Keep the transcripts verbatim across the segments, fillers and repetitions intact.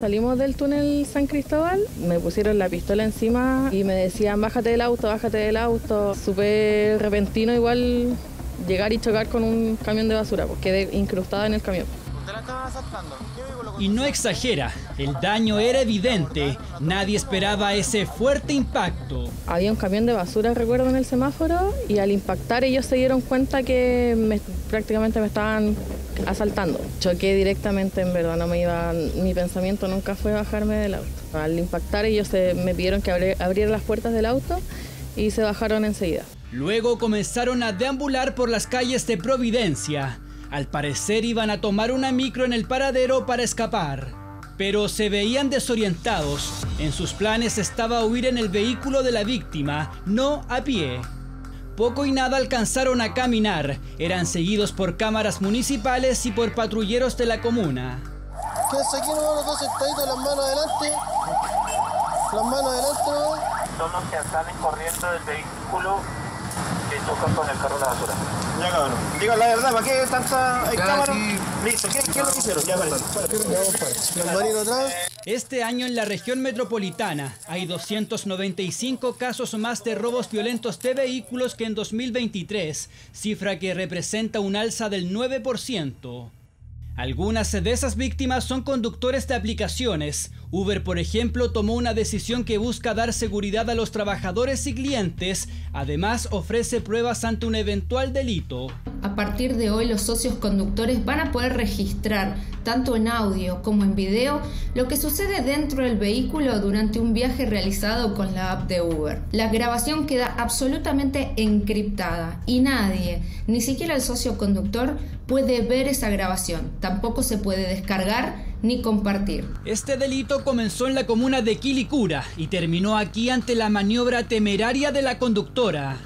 Salimos del túnel San Cristóbal, me pusieron la pistola encima y me decían bájate del auto, bájate del auto. Súper repentino igual llegar y chocar con un camión de basura, pues quedé incrustada en el camión. Y no exagera, el daño era evidente, nadie esperaba ese fuerte impacto. Había un camión de basura, recuerdo, en el semáforo y al impactar ellos se dieron cuenta que me, prácticamente me estaban asaltando. Choqué directamente, en verdad, no me iba, mi pensamiento nunca fue bajarme del auto. Al impactar ellos se, me pidieron que abri, abriera las puertas del auto y se bajaron enseguida. Luego comenzaron a deambular por las calles de Providencia. Al parecer iban a tomar una micro en el paradero para escapar, pero se veían desorientados. En sus planes estaba huir en el vehículo de la víctima, no a pie. Poco y nada alcanzaron a caminar, eran seguidos por cámaras municipales y por patrulleros de la comuna. Quédense aquí, no, los dos sentaditos, las manos adelante, las manos adelante. Son los que salen corriendo del vehículo que chocan con el carro de la basura. Ya, cabrón. Diga la verdad, ¿para qué tanta cámara? Listo, ¿qué, qué es lo que hicieron? Ya, vale. Este año en la región metropolitana hay doscientos noventa y cinco casos más de robos violentos de vehículos que en dos mil veintitrés, cifra que representa un alza del nueve por ciento. Algunas de esas víctimas son conductores de aplicaciones. Uber, por ejemplo, tomó una decisión que busca dar seguridad a los trabajadores y clientes. Además, ofrece pruebas ante un eventual delito. A partir de hoy, los socios conductores van a poder registrar, tanto en audio como en video, lo que sucede dentro del vehículo durante un viaje realizado con la app de Uber. La grabación queda absolutamente encriptada y nadie, ni siquiera el socio conductor, puede ver esa grabación. Tampoco se puede descargar ni compartir. Este delito comenzó en la comuna de Quilicura y terminó aquí ante la maniobra temeraria de la conductora.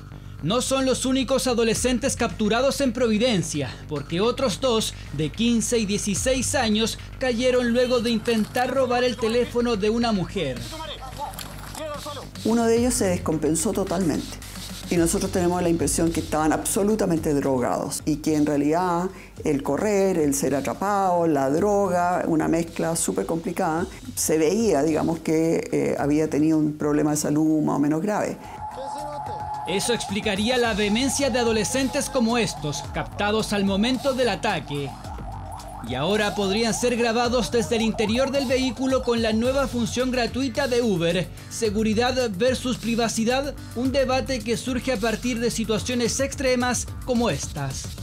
No son los únicos adolescentes capturados en Providencia, porque otros dos, de quince y dieciséis años, cayeron luego de intentar robar el teléfono de una mujer. Uno de ellos se descompensó totalmente. Y nosotros tenemos la impresión que estaban absolutamente drogados y que en realidad el correr, el ser atrapado, la droga, una mezcla súper complicada, se veía, digamos, que eh, había tenido un problema de salud más o menos grave. Eso explicaría la vehemencia de adolescentes como estos, captados al momento del ataque. Y ahora podrían ser grabados desde el interior del vehículo con la nueva función gratuita de Uber. Seguridad versus privacidad, un debate que surge a partir de situaciones extremas como estas.